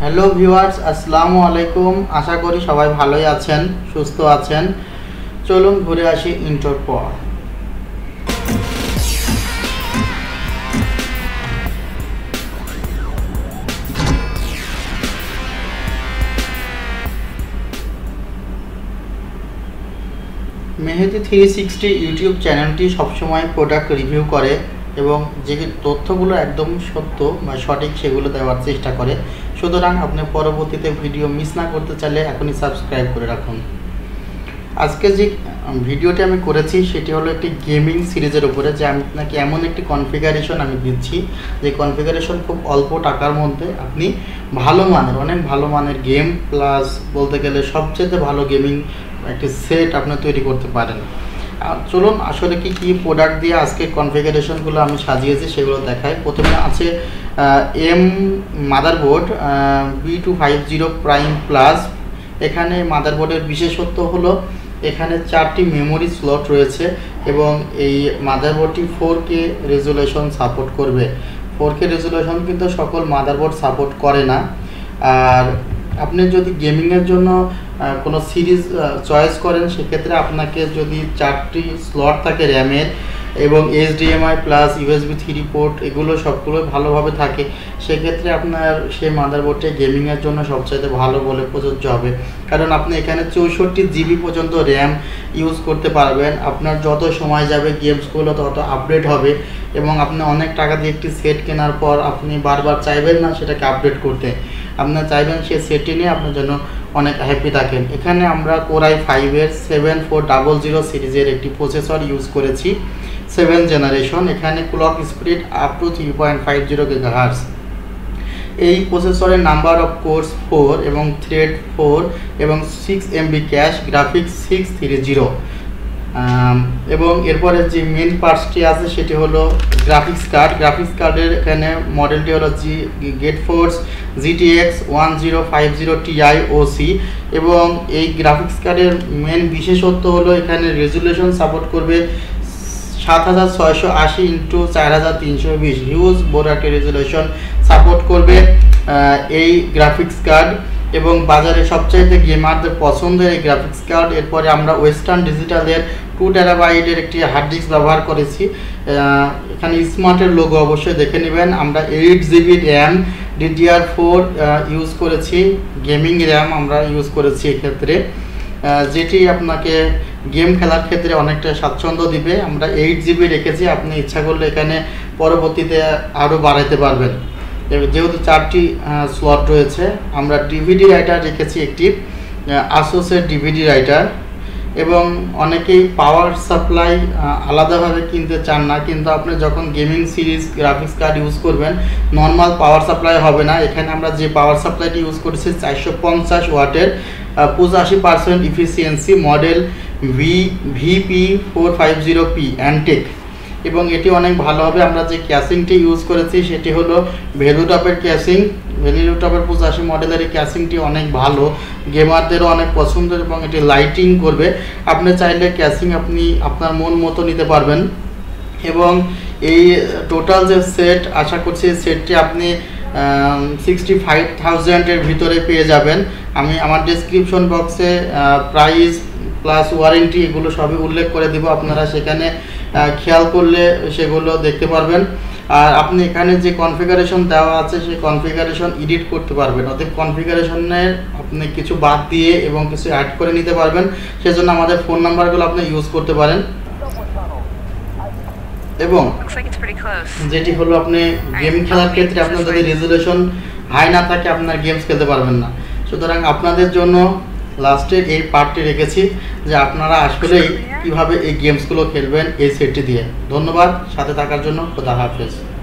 hello viewers अस्सलामु अलैकुम आशा करी सबाई भालोई आছেন সুস্থ আছেন চলুন ঘুরে আসি ইন্ট্রোর পর মেহেদি 360 ইউটিউব চ্যানেলটি সব সময় প্রোডাক্ট রিভিউ করে এবং যে তথ্যগুলো একদম সত্য বা সঠিক সেগুলো দেওয়ার চেষ্টা করে সুতরাং আপনি পরবর্তীতে ভিডিও মিস না করতে চাইলে এখনই সাবস্ক্রাইব করে রাখুন আজকে যে ভিডিওটি আমি করেছি সেটি হলো একটি গেমিং সিরিজের উপরে যে আমি আপনাকে এমন একটি কনফিগারেশন আমি দিচ্ছি যে কনফিগারেশন খুব অল্প টাকার মধ্যে আপনি ভালো মানের অনেক ভালো মানের গেম প্লাস বলতে গেলে সবচেয়ে ভালো গেমিং একটি সেট আপনি তৈরি করতে পারেন চলুন আসলে কি কি প্রোডাক্ট দিয়ে আজকে কনফিগারেশনগুলো আমি সাজিয়েছি সেগুলো দেখাই প্রথমে আছে M motherboard B250 Prime Plus এখানে মাদারবোর্ডের বিশেষত্ব হলো এখানে চারটি মেমোরি স্লট রয়েছে এবং এই মাদারবোর্ডটি 4K রেজুলেশন সাপোর্ট করবে 4K রেজুলেশন কিন্তু সকল মাদারবোর্ড সাপোর্ট করে না আর আপনি যদি গেমিংয়ের জন্য কোনো সিরিজ চয়েস করেন সেক্ষেত্রে আপনাকে যদি চারটি স্লট থাকে র্যামের এবং HDMI প্লাস USB 3 পোর্ট এগুলো সবগুলো ভালোভাবে থাকে সেক্ষেত্রে আপনার সেই মাদারবোর্ডটি গেমিংয়ের জন্য সবচাইতে ভালো বলে প্রযোজ্য হবে কারণ আপনি এখানে 64 GB পর্যন্ত র্যাম ইউজ করতে পারবেন আপনার যত সময় যাবে গেমসগুলো তত আপডেট হবে এবং আপনি অনেক টাকা দিয়ে একটি সেট কেনার পর আপনি বারবার চাইবেন না সেটাকে আপডেট করতে আপনার চাইবেন সেই সেটটি নিয়ে আপনার জন্য অনেক হ্যাপি থাকেন এখানে আমরা কোর i5-এর 7400 সিরিজের একটি প্রসেসর ইউজ করেছি 7th generation এখানে clock speed up to 3.50 GHz এই প্রসেসরের নাম্বার অফ কোর্স 4 এবং থ্রেড 4 এবং 6 MB ক্যাশ গ্রাফিক্স 630 এবং এরপরে যে মেন পার্টসটি আছে সেটি হলো গ্রাফিক্স কার্ড গ্রাফিক্স কার্ডের এখানে মডেলটি হলো GeForce GTX 1050 Ti OC এবং এই গ্রাফিক্স কার্ডের মেন বিশেষত্ব হলো এখানে রেজুলেশন সাপোর্ট করবে 7680 × 4320 হিউজ বড় একটা রেজুলেশন সাপোর্ট করবে এই গ্রাফিক্স কার্ড এবং বাজারে সবচাইতে গেমারদের পছন্দের এই গ্রাফিক্স কার্ড এরপরে আমরা ওয়েস্টার্ন ডিজিটালের 2 TB একটি হার্ড ডিস্ক ব্যবহার করেছি এখানে স্মার্টের লোগো অবশ্যই দেখে নেবেন আমরা 8 GB র্যাম DDR4 ইউজ করেছি গেমিং র্যাম আমরা ইউজ করেছি এক্ষেত্রে যেটি আপনাকে গেম খেলার ক্ষেত্রে অনেকটা স্বাচ্ছন্দ্য দিবে আমরা 8 GB রেখেছি আপনি ইচ্ছা করলে এখানে পরবর্তীতে আরও বাড়াতে পারবেন যেহেতু 4টি স্লট রয়েছে আমরা DVD রাইটার রেখেছি একটি ASUS এর DVD রাইটার এবং অনেকেই পাওয়ার সাপ্লাই আলাদাভাবে কিনতে চান না কিন্তু আপনি যখন gaming series graphics card use করবেন নর্মাল পাওয়ার সাপ্লাই হবে না এখানে আমরা যে পাওয়ার সাপ্লাইটি ইউজ করেছি 450 ওয়াটের 85% ইফিসিয়েন্সি মডেল VPP 450P অ্যান্টেক এবং এটি অনেক ভালো হবে আমরা যে ক্যাসিংটি ইউজ করেছি সেটি হলো ভ্যালুটপের ক্যাসিং ভ্যালুটপের 85 মডেলের এই ক্যাসিংটি অনেক ভালো গেমারদেরও অনেক পছন্দের এবং এটি লাইটিং করবে আপনি চাইলে ক্যাসিং আপনি আপনার মন মতো নিতে পারবেন এবং এই টোটাল যে সেট আশা করছি এই সেটটি আপনি 65,000-এর ভিতরে পেয়ে যাবেন আমি আমার ডেসক্রিপশন বক্সে প্রাইস প্লাস ওয়ারেন্টি এগুলো সবই উল্লেখ করে দেব আপনারা সেখানে খেয়াল করলে সেগুলো দেখতে পারবেন আর আপনি এখানে যে কনফিগারেশন দেওয়া আছে সেই কনফিগারেশন এডিট করতে পারবেন অর্থাৎ কনফিগারেশনের আপনি কিছু বাদ দিয়ে এবং কিছু অ্যাড করে নিতে পারবেন সেজন্য আমাদের ফোন নাম্বারগুলো আপনি ইউজ করতে পারেন এবং যেটি হলো আপনি গেম খেলার ক্ষেত্রে আপনার যদি রেজুলেশন হাই না থাকে আপনার গেমস খেলতে পারবেন না সুতরাং আপনাদের জন্য লাস্টের এই পার্টটি রেখেছি যে আপনারা আসলেই কীভাবে এই গেমসগুলো খেলবেন এই সেটটি দিয়ে ধন্যবাদ সাথে থাকার জন্য খোদা হাফেজ